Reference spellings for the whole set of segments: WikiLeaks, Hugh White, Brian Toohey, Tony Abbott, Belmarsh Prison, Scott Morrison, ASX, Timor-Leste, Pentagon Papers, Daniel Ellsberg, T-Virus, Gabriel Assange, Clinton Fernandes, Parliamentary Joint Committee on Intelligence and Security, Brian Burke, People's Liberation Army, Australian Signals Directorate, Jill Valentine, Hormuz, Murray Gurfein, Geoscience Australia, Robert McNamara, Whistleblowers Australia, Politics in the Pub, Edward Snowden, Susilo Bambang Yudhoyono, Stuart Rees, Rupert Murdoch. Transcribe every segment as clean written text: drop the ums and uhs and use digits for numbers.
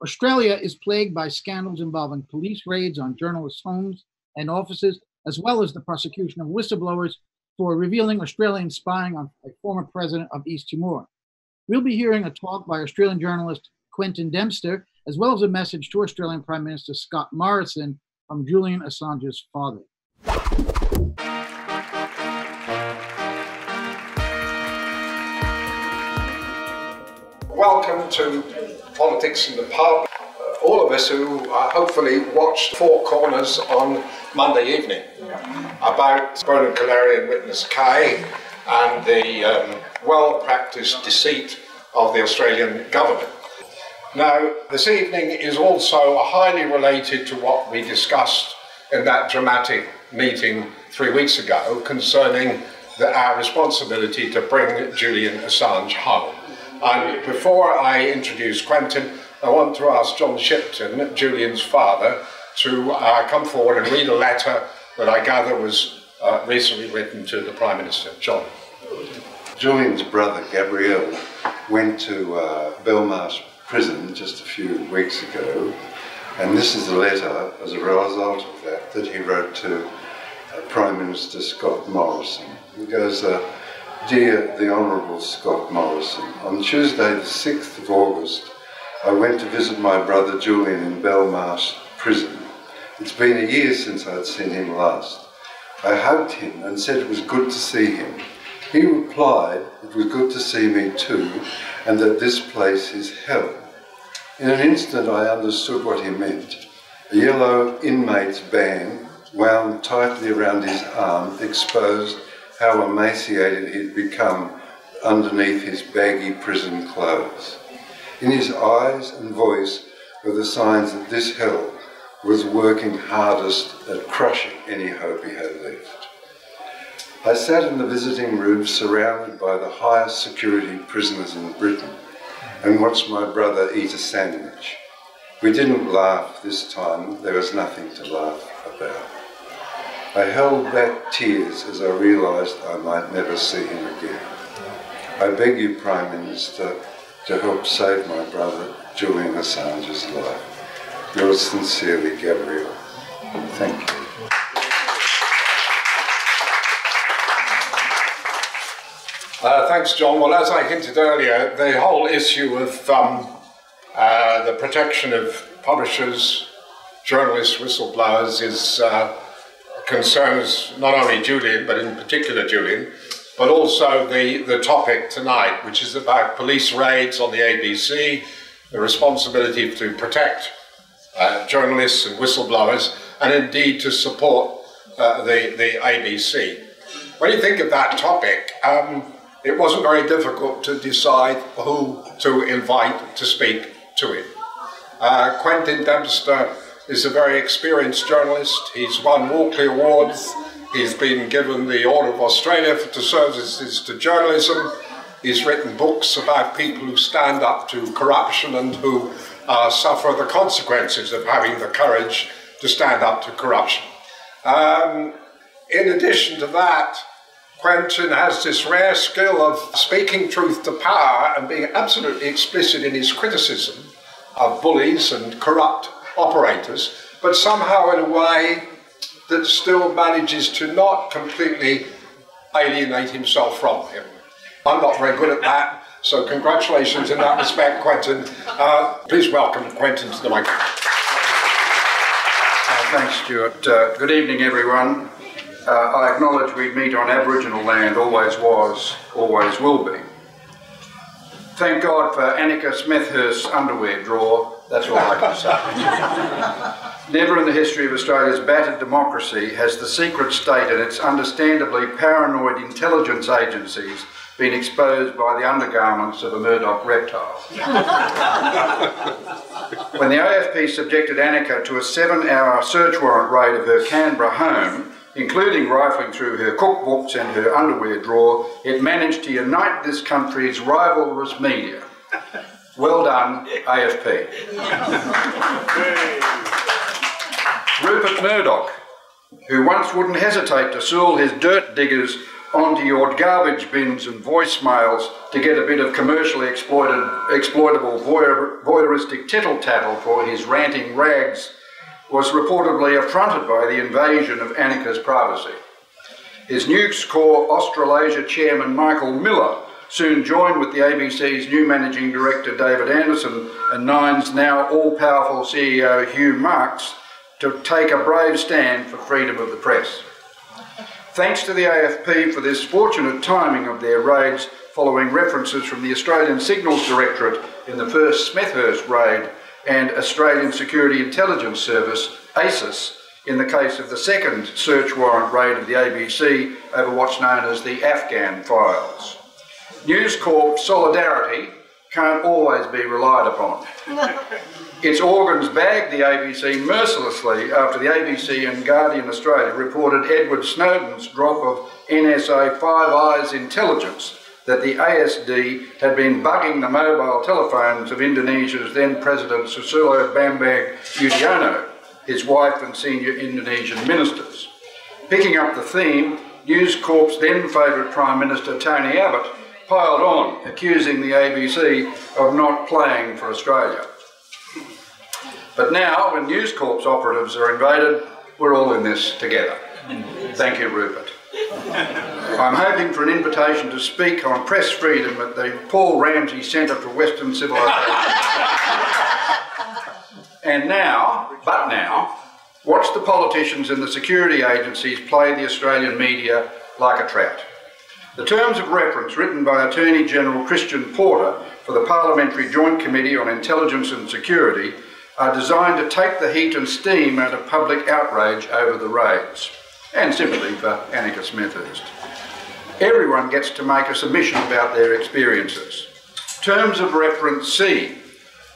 Australia is plagued by scandals involving police raids on journalists' homes and offices, as well as the prosecution of whistleblowers for revealing Australian spying on a former president of East Timor. We'll be hearing a talk by Australian journalist Quentin Dempster, as well as a message to Australian Prime Minister Scott Morrison from Julian Assange's father. Welcome to Politics in the Pub. All of us who hopefully watched Four Corners on Monday evening about Bernard Collaery and Witness K and the well-practiced deceit of the Australian government. Now, this evening is also highly related to what we discussed in that dramatic meeting 3 weeks ago concerning our responsibility to bring Julian Assange home. And before I introduce Quentin, I want to ask John Shipton, Julian's father, to come forward and read a letter that I gather was recently written to the Prime Minister. John. Julian's brother, Gabriel, went to Belmarsh Prison just a few weeks ago, and this is the letter, as a result of that, that he wrote to Prime Minister Scott Morrison. He goes, Dear the Honourable Scott Morrison, on Tuesday the 6th of August, I went to visit my brother Julian in Belmarsh Prison. It's been a year since I'd seen him last. I hugged him and said it was good to see him. He replied, it was good to see me too, and that this place is hell. In an instant I understood what he meant. A yellow inmate's band, wound tightly around his arm, exposed how emaciated he'd become underneath his baggy prison clothes. In his eyes and voice were the signs that this hell was working hardest at crushing any hope he had left. I sat in the visiting room surrounded by the highest security prisoners in Britain and watched my brother eat a sandwich. We didn't laugh this time, there was nothing to laugh about. I held back tears as I realised I might never see him again. I beg you, Prime Minister, to help save my brother Julian Assange's life. Yours sincerely, Gabriel. Thank you. Thanks, John. Well, as I hinted earlier, the whole issue of the protection of publishers, journalists, whistleblowers is concerns not only Julian, but in particular Julian, but also the topic tonight, which is about police raids on the ABC, the responsibility to protect journalists and whistleblowers, and indeed to support the ABC. When you think of that topic, it wasn't very difficult to decide who to invite to speak to it. Quentin Dempster is a very experienced journalist. He's won Walkley Awards. He's been given the Order of Australia for services to journalism. He's written books about people who stand up to corruption and who suffer the consequences of having the courage to stand up to corruption. In addition to that, Quentin has this rare skill of speaking truth to power and being absolutely explicit in his criticism of bullies and corrupt operators, but somehow in a way that still manages to not completely alienate himself from him. I'm not very good at that, so congratulations in that respect, Quentin. Please welcome Quentin to the microphone. Thanks, Stuart. Good evening, everyone. I acknowledge we meet on Aboriginal land, always was, always will be. Thank God for Annika Smethurst's underwear drawer. That's all I can say. Never in the history of Australia's battered democracy has the secret state and its understandably paranoid intelligence agencies been exposed by the undergarments of a Murdoch reptile. When the AFP subjected Annika to a 7-hour search warrant raid of her Canberra home, including rifling through her cookbooks and her underwear drawer, it managed to unite this country's rivalrous media. Well done, AFP. Rupert Murdoch, who once wouldn't hesitate to soil his dirt diggers onto your garbage bins and voicemails to get a bit of commercially exploitable voyeuristic tittle-tattle for his ranting rags was reportedly affronted by the invasion of Annika's privacy. His News Corp Australasia chairman Michael Miller soon joined with the ABC's new managing director David Anderson and Nine's now all-powerful CEO Hugh Marks to take a brave stand for freedom of the press. Thanks to the AFP for this fortunate timing of their raids following references from the Australian Signals Directorate in the first Smethurst raid and Australian Security Intelligence Service, ASIS, in the case of the second search warrant raid of the ABC over what's known as the Afghan files. News Corp solidarity can't always be relied upon. Its organs bagged the ABC mercilessly after the ABC and Guardian Australia reported Edward Snowden's drop of NSA Five Eyes intelligence that the ASD had been bugging the mobile telephones of Indonesia's then-President Susilo Bambang Yudhoyono, his wife and senior Indonesian ministers. Picking up the theme, News Corp's then-favourite Prime Minister Tony Abbott piled on, accusing the ABC of not playing for Australia. But now, when News Corp's operatives are invaded, we're all in this together. Thank you, Rupert. I'm hoping for an invitation to speak on press freedom at the Paul Ramsey Centre for Western Civilization. And now, but now, watch the politicians and the security agencies play the Australian media like a trout. The terms of reference written by Attorney General Christian Porter for the Parliamentary Joint Committee on Intelligence and Security are designed to take the heat and steam out of public outrage over the raids, and sympathy for Annika Smethurst. Everyone gets to make a submission about their experiences. Terms of reference C,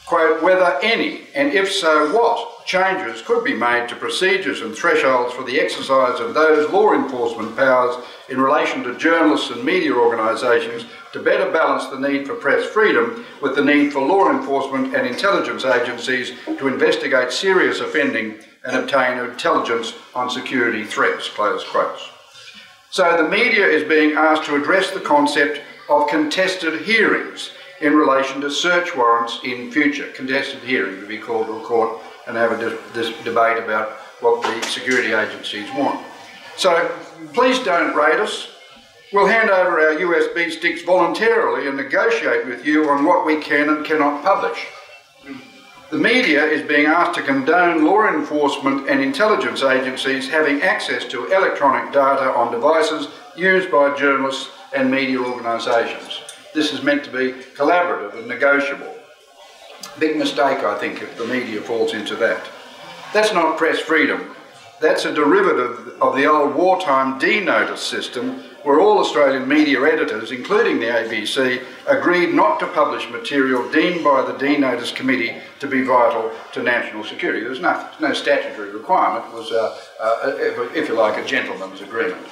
quote, whether any, and if so what, changes could be made to procedures and thresholds for the exercise of those law enforcement powers in relation to journalists and media organisations to better balance the need for press freedom with the need for law enforcement and intelligence agencies to investigate serious offending and obtain intelligence on security threats, close quotes. So the media is being asked to address the concept of contested hearings in relation to search warrants in future. Contested hearing to be called to a court and have this debate about what the security agencies want. So please don't raid us. We'll hand over our USB sticks voluntarily and negotiate with you on what we can and cannot publish. The media is being asked to condone law enforcement and intelligence agencies having access to electronic data on devices used by journalists and media organisations. This is meant to be collaborative and negotiable. Big mistake, I think, if the media falls into that. That's not press freedom. That's a derivative of the old wartime D-notice system where all Australian media editors, including the ABC, agreed not to publish material deemed by the D-Notice Committee to be vital to national security. There was no statutory requirement. It was, if you like, a gentleman's agreement.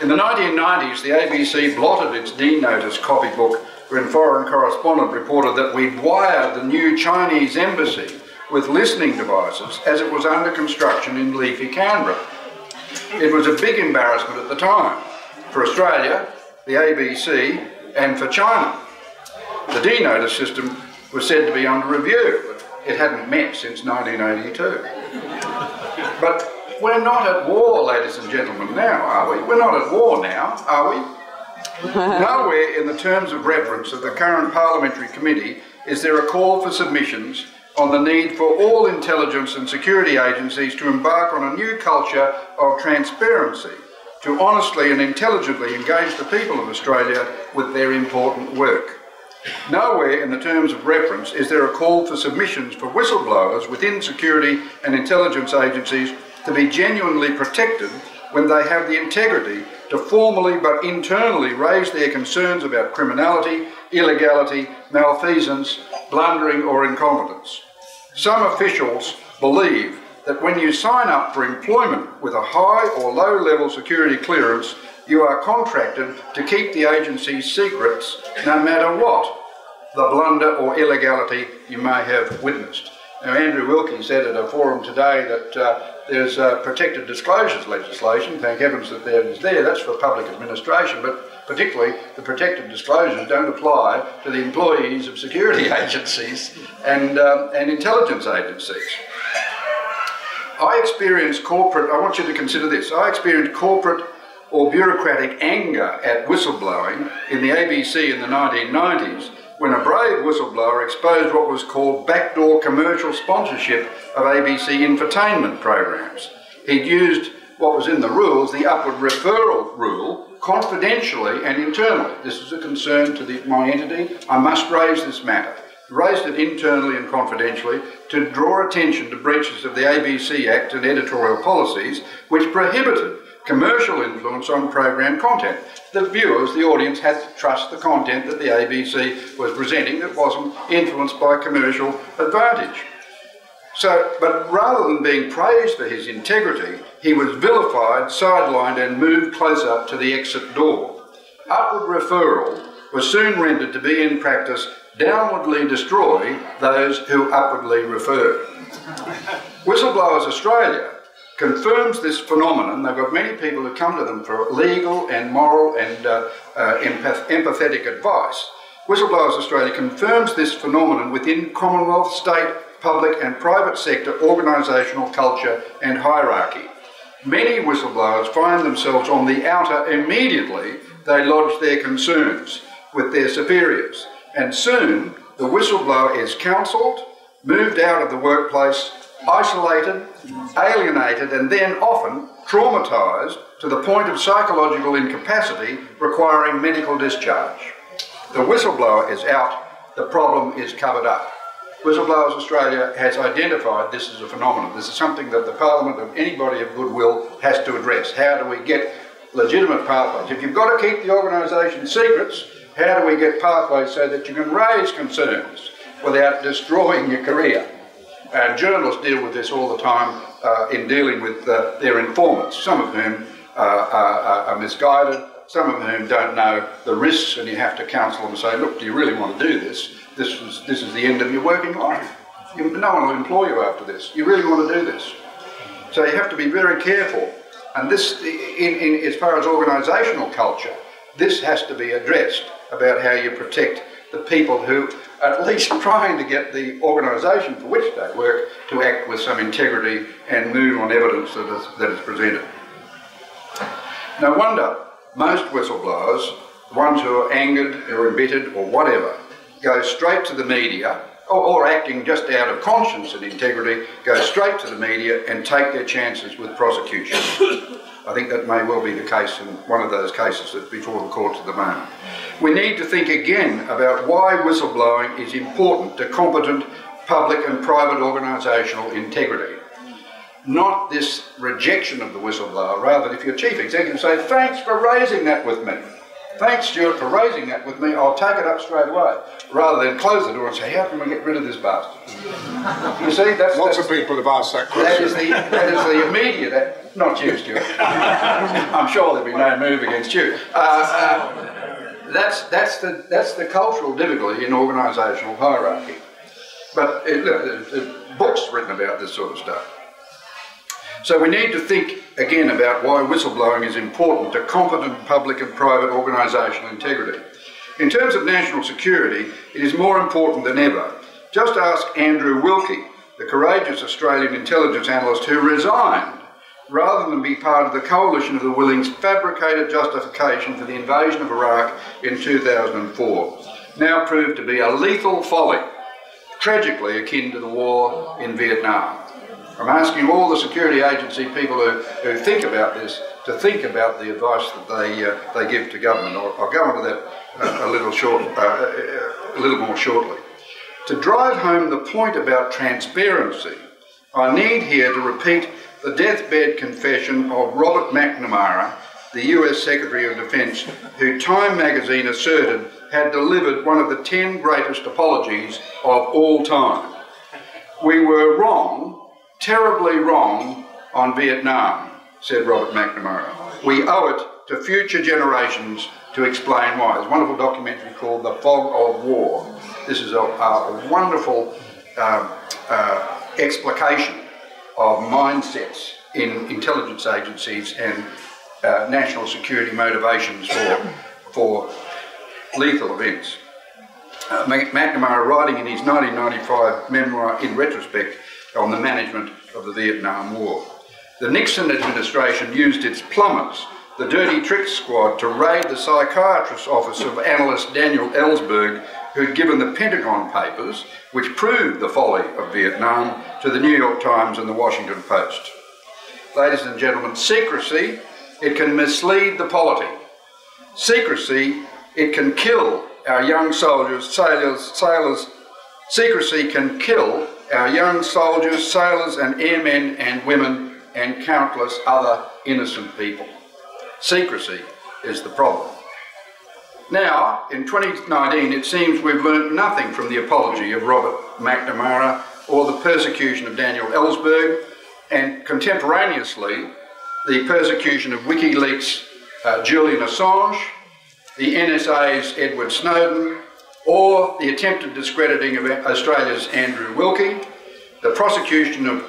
In the 1990s, the ABC blotted its D-Notice copybook when Foreign Correspondent reported that we'd wired the new Chinese embassy with listening devices as it was under construction in leafy Canberra. It was a big embarrassment at the time, for Australia, the ABC, and for China. The D-Notice system was said to be under review, but it hadn't met since 1982. But we're not at war, ladies and gentlemen, now, are we? We're not at war now, are we? Nowhere in the terms of reference of the current parliamentary committee is there a call for submissions on the need for all intelligence and security agencies to embark on a new culture of transparency, to honestly and intelligently engage the people of Australia with their important work. Nowhere in the terms of reference is there a call for submissions for whistleblowers within security and intelligence agencies to be genuinely protected when they have the integrity to formally but internally raise their concerns about criminality, illegality, malfeasance, blundering or incompetence. Some officials believe that when you sign up for employment with a high or low level security clearance, you are contracted to keep the agency's secrets no matter what the blunder or illegality you may have witnessed. Now, Andrew Wilkie said at a forum today that there's protected disclosures legislation. Thank heavens that there is there. That's for public administration, but particularly the protected disclosures don't apply to the employees of security agencies and intelligence agencies. I experienced corporate, I want you to consider this, I experienced corporate or bureaucratic anger at whistleblowing in the ABC in the 1990s, when a brave whistleblower exposed what was called backdoor commercial sponsorship of ABC infotainment programs. He'd used what was in the rules, the upward referral rule, confidentially and internally. This is a concern to my entity. I must raise this matter. Raised it internally and confidentially to draw attention to breaches of the ABC Act and editorial policies, which prohibited commercial influence on program content. The viewers, the audience, had to trust the content that the ABC was presenting that wasn't influenced by commercial advantage. So, but rather than being praised for his integrity, he was vilified, sidelined and moved close up to the exit door. Upward referral was soon rendered to be in practice downwardly destroy those who upwardly refer. Whistleblowers Australia confirms this phenomenon. They've got many people who come to them for legal and moral and empathetic advice. Whistleblowers Australia confirms this phenomenon within Commonwealth, state, public and private sector organisational culture and hierarchy. Many whistleblowers find themselves on the outer immediately they lodge their concerns with their superiors, and soon the whistleblower is counselled, moved out of the workplace, isolated, alienated and then often traumatised to the point of psychological incapacity requiring medical discharge. The whistleblower is out, the problem is covered up. Whistleblowers Australia has identified this as a phenomenon. This is something that the Parliament of any body of goodwill has to address. How do we get legitimate pathways? If you've got to keep the organisation secrets, how do we get pathways so that you can raise concerns without destroying your career? And journalists deal with this all the time in dealing with their informants, some of whom are misguided, some of whom don't know the risks, and you have to counsel them and say, look, do you really want to do this? This is the end of your working life. No one will employ you after this. You really want to do this. So you have to be very careful. And this, as far as organisational culture, this has to be addressed about how you protect the people who are at least trying to get the organisation for which they work to act with some integrity and move on evidence that is presented. No wonder most whistleblowers, the ones who are angered or embittered or whatever, go straight to the media, or acting just out of conscience and integrity, go straight to the media and take their chances with prosecution. I think that may well be the case in one of those cases that's before the courts at the moment. We need to think again about why whistleblowing is important to competent public and private organisational integrity. Not this rejection of the whistleblower, rather than if your chief executive say, thanks for raising that with me. Thanks, Stuart, for raising that with me. I'll take it up straight away, rather than close the door and say, how can we get rid of this bastard? You see, that's... Lots of people have asked that question. That is the immediate... not you, Stuart. I'm sure there'll be no move against you. That's the cultural difficulty in organisational hierarchy. But there's books written about this sort of stuff. So we need to think again about why whistleblowing is important to competent public and private organisational integrity. In terms of national security, it is more important than ever. Just ask Andrew Wilkie, the courageous Australian intelligence analyst who resigned rather than be part of the coalition of the willing's fabricated justification for the invasion of Iraq in 2004, now proved to be a lethal folly, tragically akin to the war in Vietnam. I'm asking all the security agency people who think about this to think about the advice that they give to government. I'll go on to that a little more shortly. To drive home the point about transparency, I need here to repeat the deathbed confession of Robert McNamara, the US Secretary of Defence, who Time magazine asserted had delivered one of the 10 greatest apologies of all time. We were wrong, terribly wrong, on Vietnam, said Robert McNamara. We owe it to future generations to explain why. There's a wonderful documentary called The Fog of War. This is a wonderful explication of mindsets in intelligence agencies and national security motivations for lethal events. McNamara, writing in his 1995 memoir In Retrospect on the Management of the Vietnam War, the Nixon administration used its plumbers, the Dirty Tricks Squad, to raid the psychiatrist's office of analyst Daniel Ellsberg, who'd given the Pentagon Papers, which proved the folly of Vietnam, to the New York Times and the Washington Post. Ladies and gentlemen, secrecy, it can mislead the polity. Secrecy, it can kill our young soldiers, sailors. Secrecy can kill our young soldiers, sailors and airmen and women and countless other innocent people. Secrecy is the problem. Now, in 2019, it seems we've learnt nothing from the apology of Robert McNamara or the persecution of Daniel Ellsberg, and contemporaneously the persecution of WikiLeaks' Julian Assange, the NSA's Edward Snowden, or the attempted discrediting of Australia's Andrew Wilkie, the prosecution of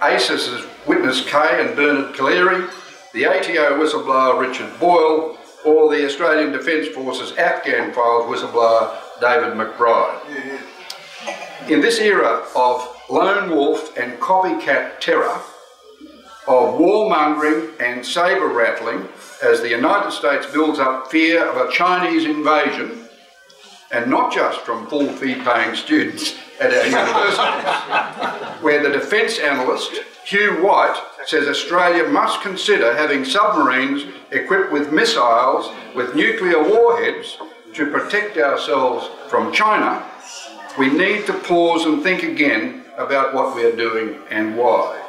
ASIS's Witness K and Bernard Collaery, the ATO whistleblower Richard Boyle, or the Australian Defence Force's Afghan files whistleblower David McBride. In this era of lone wolf and copycat terror, of warmongering and sabre rattling, as the United States builds up fear of a Chinese invasion, and not just from full fee-paying students at our universities, where the defence analyst Hugh White says Australia must consider having submarines equipped with missiles with nuclear warheads to protect ourselves from China, we need to pause and think again about what we are doing and why.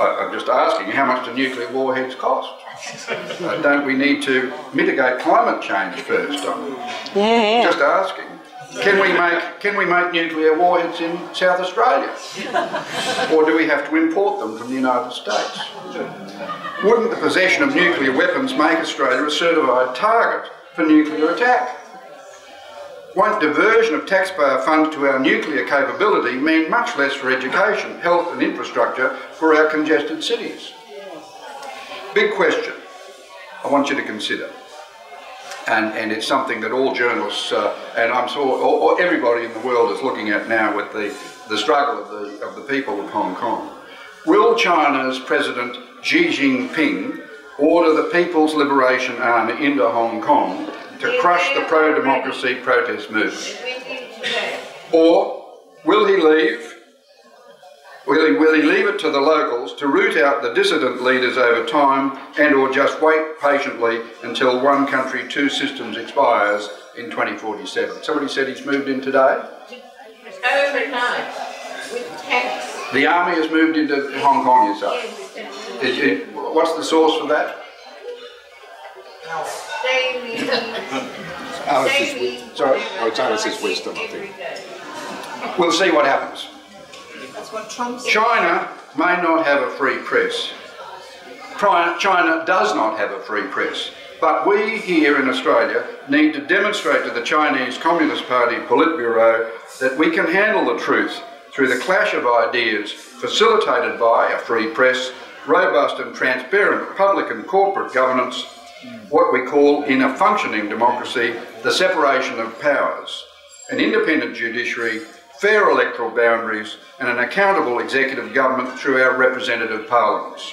I'm just asking, how much do nuclear warheads cost? Don't we need to mitigate climate change first? Yeah. Just asking. Can we make nuclear warheads in South Australia? Or do we have to import them from the United States? Wouldn't the possession of nuclear weapons make Australia a certified target for nuclear attack? Won't diversion of taxpayer funds to our nuclear capability mean much less for education, health and infrastructure for our congested cities? Big question I want you to consider. And it's something that all journalists, and I'm sure everybody in the world is looking at now with the struggle of the people of Hong Kong. Will China's President Xi Jinping order the People's Liberation Army into Hong Kong to crush the pro-democracy protest movement? Or will he leave it to the locals to root out the dissident leaders over time, and or just wait patiently until one country, two systems expires in 2047? Somebody said he's moved in today? Overnight, with tanks. The army has moved into Hong Kong, you say? What's the source for that? Alice's wisdom, I think. We'll see what happens. That's what Trump said. China may not have a free press. China does not have a free press. But we here in Australia need to demonstrate to the Chinese Communist Party Politburo that we can handle the truth through the clash of ideas facilitated by a free press, robust and transparent public and corporate governance, what we call, in a functioning democracy, the separation of powers, an independent judiciary, fair electoral boundaries, and an accountable executive government through our representative parliaments.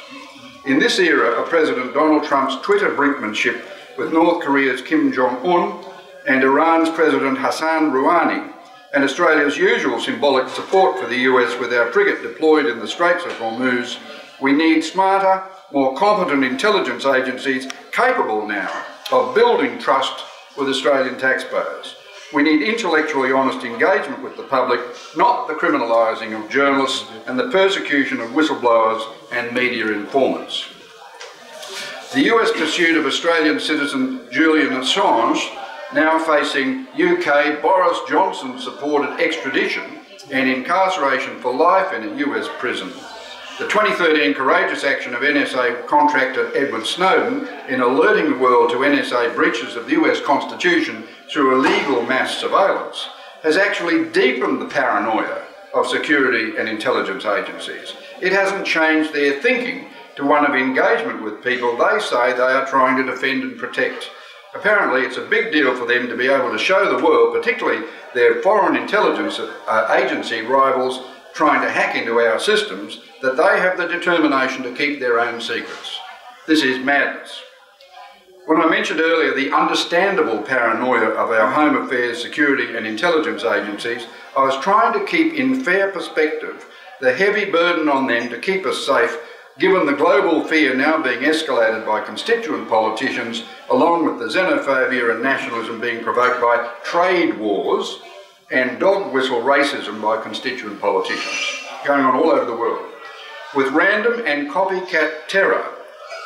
In this era of President Donald Trump's Twitter brinkmanship with North Korea's Kim Jong-un and Iran's President Hassan Rouhani, and Australia's usual symbolic support for the US with our frigate deployed in the Straits of Hormuz, we need smarter, more competent intelligence agencies capable now of building trust with Australian taxpayers. We need intellectually honest engagement with the public, not the criminalising of journalists and the persecution of whistleblowers and media informants. The US pursuit of Australian citizen Julian Assange, now facing UK Boris Johnson-supported extradition and incarceration for life in a US prison. The 2013 courageous action of NSA contractor Edward Snowden in alerting the world to NSA breaches of the US Constitution through illegal mass surveillance has actually deepened the paranoia of security and intelligence agencies. It hasn't changed their thinking to one of engagement with people they say they are trying to defend and protect. Apparently, it's a big deal for them to be able to show the world, particularly their foreign intelligence agency rivals trying to hack into our systems, that they have the determination to keep their own secrets. This is madness. When I mentioned earlier the understandable paranoia of our Home Affairs, Security and Intelligence agencies, I was trying to keep in fair perspective the heavy burden on them to keep us safe, given the global fear now being escalated by constituent politicians, along with the xenophobia and nationalism being provoked by trade wars and dog whistle racism by constituent politicians, going on all over the world. With random and copycat terror,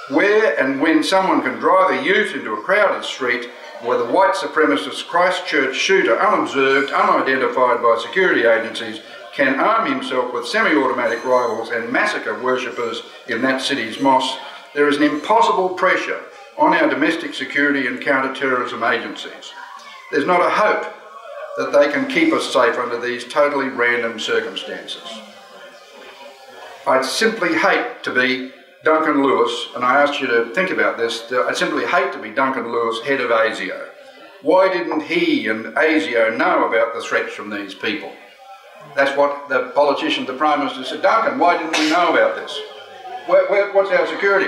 where and when someone can drive a youth into a crowded street, where the white supremacist Christchurch shooter, unobserved, unidentified by security agencies, can arm himself with semi-automatic rifles and massacre worshippers in that city's mosque, there is an impossible pressure on our domestic security and counter-terrorism agencies. There's not a hope that they can keep us safe under these totally random circumstances. I'd simply hate to be Duncan Lewis, and I asked you to think about this, I'd simply hate to be Duncan Lewis, head of ASIO. Why didn't he and ASIO know about the threats from these people? That's what the politician, the Prime Minister, said. Duncan, why didn't we know about this? What's our security?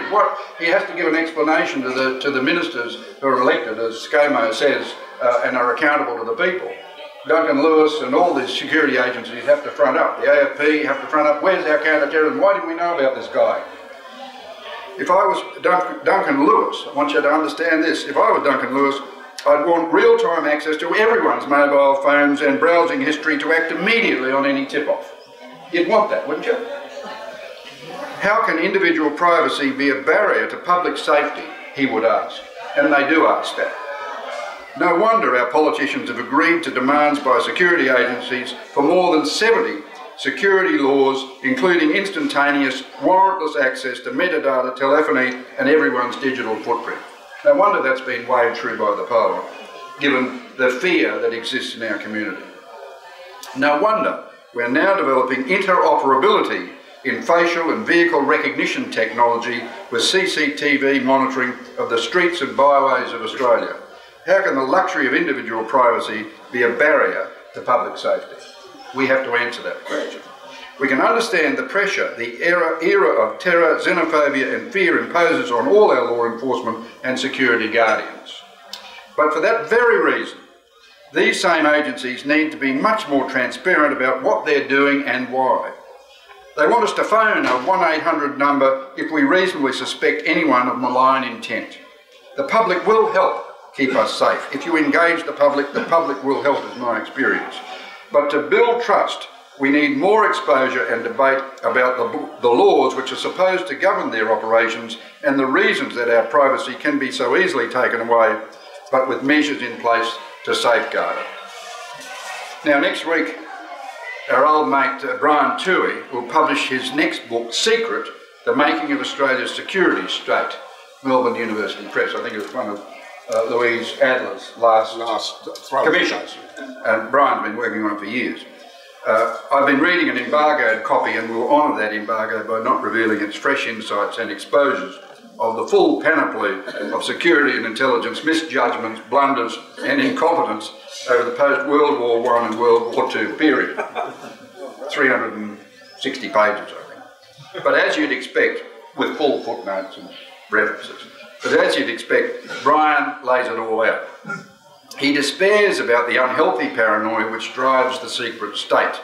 He has to give an explanation to the ministers who are elected, as ScoMo says, and are accountable to the people. Duncan Lewis and all these security agencies have to front up. The AFP have to front up. Where's our counter-terrorism? Why didn't we know about this guy? If I was Duncan Lewis, I want you to understand this, if I were Duncan Lewis, I'd want real-time access to everyone's mobile phones and browsing history to act immediately on any tip-off. You'd want that, wouldn't you? How can individual privacy be a barrier to public safety, he would ask, and they do ask that. No wonder our politicians have agreed to demands by security agencies for more than 70 security laws, including instantaneous, warrantless access to metadata, telephony, and everyone's digital footprint. No wonder that's been waved through by the Parliament, given the fear that exists in our community. No wonder we're now developing interoperability in facial and vehicle recognition technology with CCTV monitoring of the streets and byways of Australia. How can the luxury of individual privacy be a barrier to public safety? We have to answer that question. We can understand the pressure the era of terror, xenophobia and fear imposes on all our law enforcement and security guardians. But for that very reason, these same agencies need to be much more transparent about what they're doing and why. They want us to phone a 1-800 number if we reasonably suspect anyone of malign intent. The public will help keep us safe. If you engage the public will help, is my experience. But to build trust, we need more exposure and debate about the laws which are supposed to govern their operations and the reasons that our privacy can be so easily taken away, but with measures in place to safeguard it. Now, next week, our old mate Brian Toohey will publish his next book, Secret, The Making of Australia's Security State, Melbourne University Press. I think it was one of Louise Adler's last commissions, and Brian's been working on it for years. I've been reading an embargoed copy and will honour that embargo by not revealing its fresh insights and exposures of the full panoply of security and intelligence misjudgments, blunders and incompetence over the post-World War I and World War II period. 360 pages, I think. But as you'd expect, with full footnotes and references. But as you'd expect, Brian lays it all out. He despairs about the unhealthy paranoia which drives the secret state,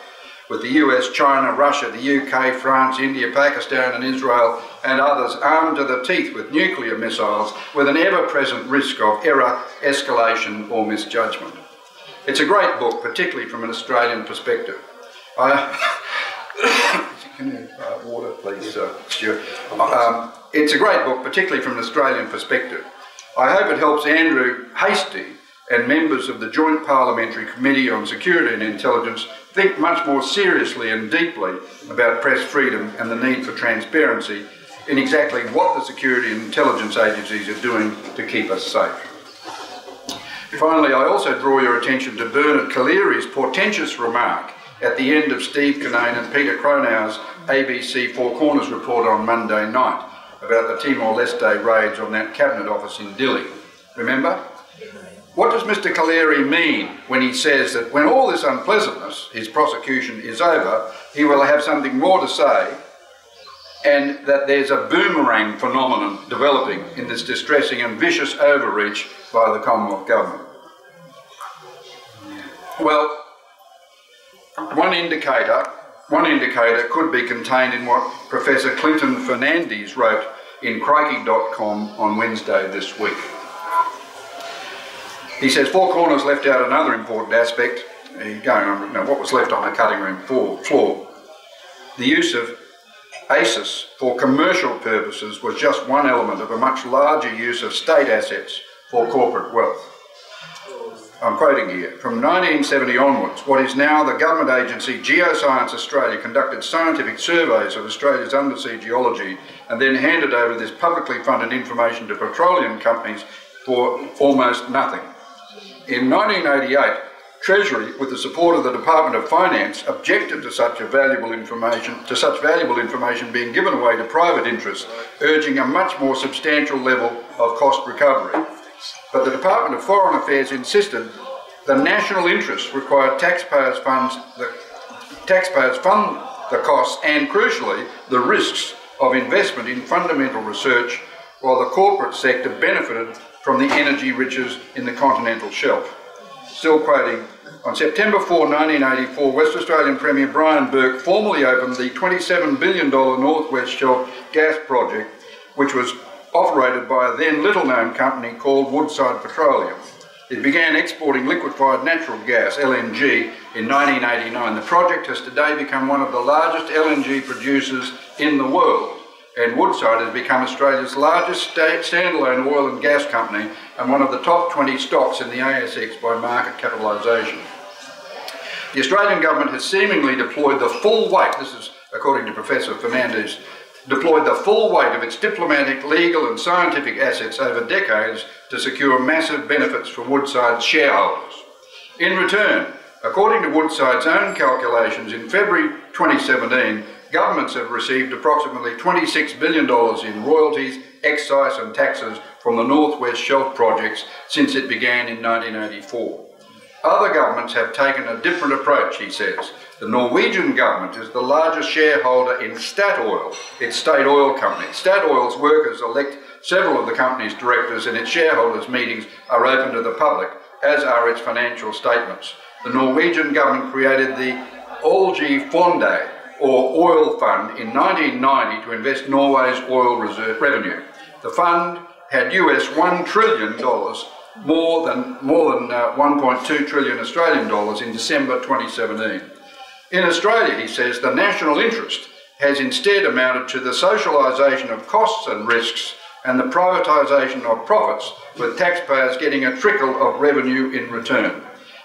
with the US, China, Russia, the UK, France, India, Pakistan and Israel and others armed to the teeth with nuclear missiles, with an ever-present risk of error, escalation or misjudgment. It's a great book, particularly from an Australian perspective. Can you water, please, Stuart? It's a great book, particularly from an Australian perspective. I hope it helps Andrew Hastie and members of the Joint Parliamentary Committee on Security and Intelligence think much more seriously and deeply about press freedom and the need for transparency in exactly what the security and intelligence agencies are doing to keep us safe. Finally, I also draw your attention to Bernard Collaery's portentous remark at the end of Steve Kinnane and Peter Cronau's ABC Four Corners report on Monday night about the Timor-Leste raids on that cabinet office in Dili. Remember? What does Mr. Collaery mean when he says that when all this unpleasantness, his prosecution, is over, he will have something more to say, and that there's a boomerang phenomenon developing in this distressing and vicious overreach by the Commonwealth Government? Well, one indicator could be contained in what Professor Clinton Fernandes wrote in crikey.com on Wednesday this week. He says, Four Corners left out another important aspect, what was left on the cutting room floor. The use of ASIS for commercial purposes was just one element of a much larger use of state assets for corporate wealth. I'm quoting here, from 1970 onwards, what is now the government agency Geoscience Australia conducted scientific surveys of Australia's undersea geology and then handed over this publicly funded information to petroleum companies for almost nothing. In 1988, Treasury, with the support of the Department of Finance, objected to such valuable information being given away to private interests, urging a much more substantial level of cost recovery. But the Department of Foreign Affairs insisted the national interest required taxpayers fund the costs and, crucially, the risks of investment in fundamental research, while the corporate sector benefited from the energy riches in the continental shelf. Still quoting, on September 4, 1984, West Australian Premier Brian Burke formally opened the $27 billion North West Shelf Gas Project, which was operated by a then little-known company called Woodside Petroleum. It began exporting liquefied natural gas, LNG, in 1989. The project has today become one of the largest LNG producers in the world, and Woodside has become Australia's largest standalone oil and gas company and one of the top 20 stocks in the ASX by market capitalisation. The Australian government has seemingly deployed the full weight, this is according to Professor Fernandes, deployed the full weight of its diplomatic, legal and scientific assets over decades to secure massive benefits for Woodside's shareholders. In return, according to Woodside's own calculations, in February 2017, governments have received approximately $26 billion in royalties, excise and taxes from the North West Shelf projects since it began in 1984. Other governments have taken a different approach, he says. The Norwegian government is the largest shareholder in Statoil, its state oil company. Statoil's workers elect several of the company's directors and its shareholders' meetings are open to the public, as are its financial statements. The Norwegian government created the Oljefondet, or oil fund, in 1990 to invest Norway's oil reserve revenue. The fund had US $1 trillion, more than 1.2 trillion Australian dollars in December 2017. In Australia, he says, the national interest has instead amounted to the socialisation of costs and risks and the privatisation of profits, with taxpayers getting a trickle of revenue in return.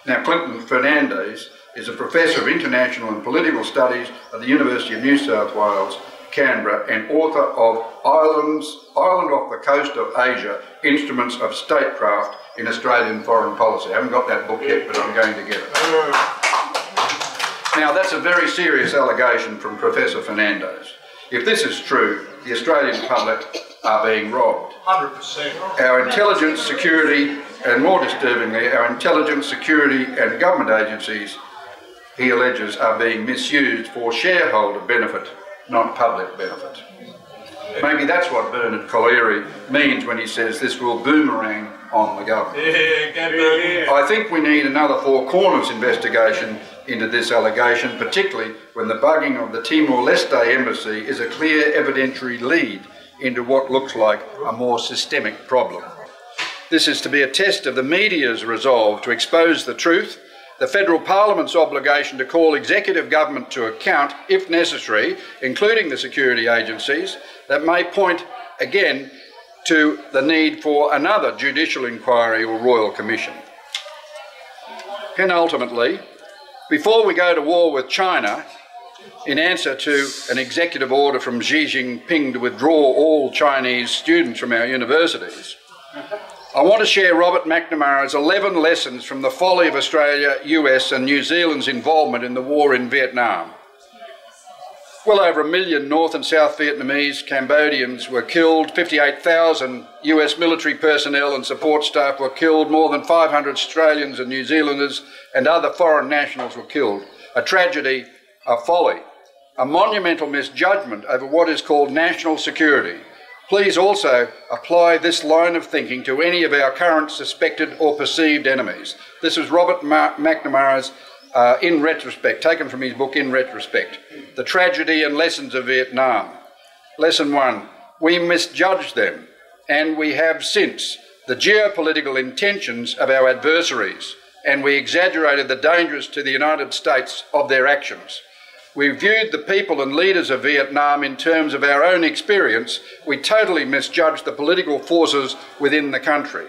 Now, Clinton Fernandes is a Professor of International and Political Studies at the University of New South Wales, Canberra, and author of Island off the Coast of Asia, Instruments of Statecraft in Australian Foreign Policy. I haven't got that book yet, but I'm going to get it. Now, that's a very serious allegation from Professor Fernandes. If this is true, the Australian public are being robbed. 100%. Our intelligence, security, and more disturbingly, our intelligence, security, and government agencies, he alleges, are being misused for shareholder benefit, not public benefit. Maybe that's what Bernard Collaery means when he says this will boomerang on the government. Yeah, Gabriel. I think we need another Four Corners investigation into this allegation, particularly when the bugging of the Timor-Leste embassy is a clear evidentiary lead into what looks like a more systemic problem. This is to be a test of the media's resolve to expose the truth, the Federal Parliament's obligation to call executive government to account, if necessary, including the security agencies, that may point again to the need for another judicial inquiry or royal commission. Penultimately, before we go to war with China, in answer to an executive order from Xi Jinping to withdraw all Chinese students from our universities, I want to share Robert McNamara's 11 lessons from the folly of Australia, US and New Zealand's involvement in the war in Vietnam. Well over 1 million North and South Vietnamese, Cambodians were killed, 58,000 US military personnel and support staff were killed, more than 500 Australians and New Zealanders and other foreign nationals were killed. A tragedy, a folly, a monumental misjudgment over what is called national security. Please also apply this line of thinking to any of our current suspected or perceived enemies. This is Robert McNamara's In Retrospect, taken from his book In Retrospect. The Tragedy and Lessons of Vietnam. Lesson 1, we misjudged them, and we have since, the geopolitical intentions of our adversaries, and we exaggerated the dangers to the United States of their actions. We viewed the people and leaders of Vietnam in terms of our own experience. We totally misjudged the political forces within the country.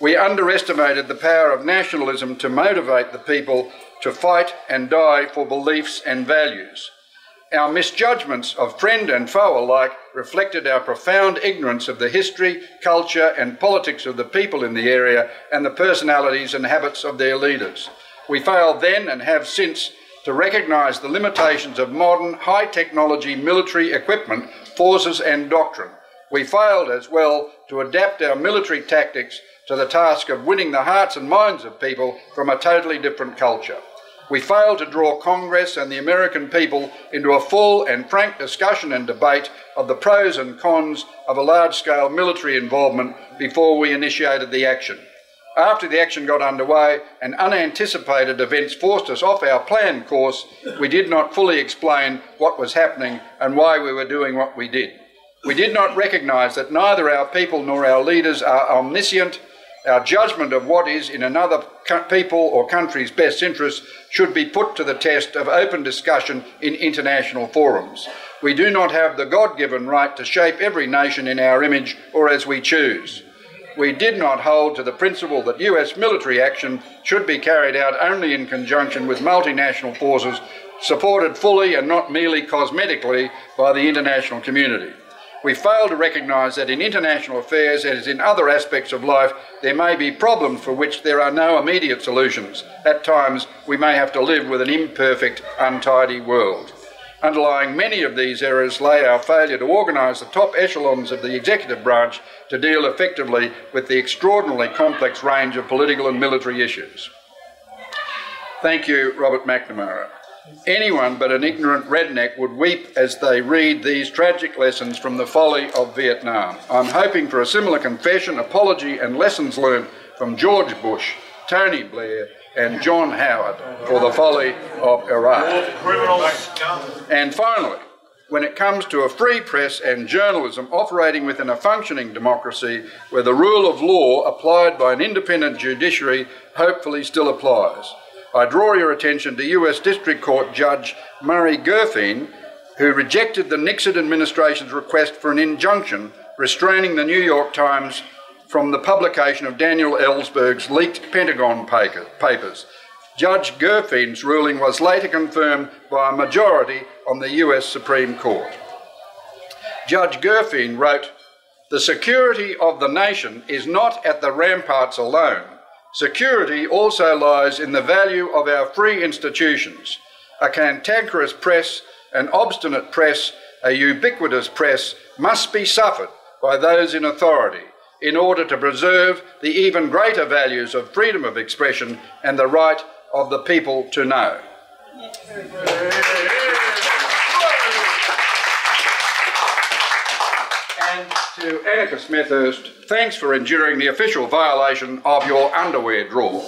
We underestimated the power of nationalism to motivate the people to fight and die for beliefs and values. Our misjudgments of friend and foe alike reflected our profound ignorance of the history, culture and politics of the people in the area and the personalities and habits of their leaders. We failed then and have since to recognise the limitations of modern high-technology military equipment, forces and doctrine. We failed as well to adapt our military tactics to the task of winning the hearts and minds of people from a totally different culture. We failed to draw Congress and the American people into a full and frank discussion and debate of the pros and cons of a large-scale military involvement before we initiated the action. After the action got underway and unanticipated events forced us off our planned course, we did not fully explain what was happening and why we were doing what we did. We did not recognise that neither our people nor our leaders are omniscient. Our judgment of what is in another people or country's best interest should be put to the test of open discussion in international forums. We do not have the God-given right to shape every nation in our image or as we choose. We did not hold to the principle that US military action should be carried out only in conjunction with multinational forces, supported fully and not merely cosmetically by the international community. We fail to recognise that in international affairs, as in other aspects of life, there may be problems for which there are no immediate solutions. At times, we may have to live with an imperfect, untidy world. Underlying many of these errors lay our failure to organise the top echelons of the executive branch to deal effectively with the extraordinarily complex range of political and military issues. Thank you, Robert McNamara. Anyone but an ignorant redneck would weep as they read these tragic lessons from the folly of Vietnam. I'm hoping for a similar confession, apology and lessons learned from George Bush, Tony Blair, and John Howard for the folly of Iraq. And finally, when it comes to a free press and journalism operating within a functioning democracy where the rule of law applied by an independent judiciary hopefully still applies, I draw your attention to US District Court Judge Murray Gurfein, who rejected the Nixon administration's request for an injunction restraining the New York Times from the publication of Daniel Ellsberg's leaked Pentagon papers. Judge Gurfein's ruling was later confirmed by a majority on the US Supreme Court. Judge Gurfein wrote, "The security of the nation is not at the ramparts alone. Security also lies in the value of our free institutions. A cantankerous press, an obstinate press, a ubiquitous press must be suffered by those in authority, in order to preserve the even greater values of freedom of expression and the right of the people to know." And to Annika Smethurst, thanks for enduring the official violation of your underwear drawer.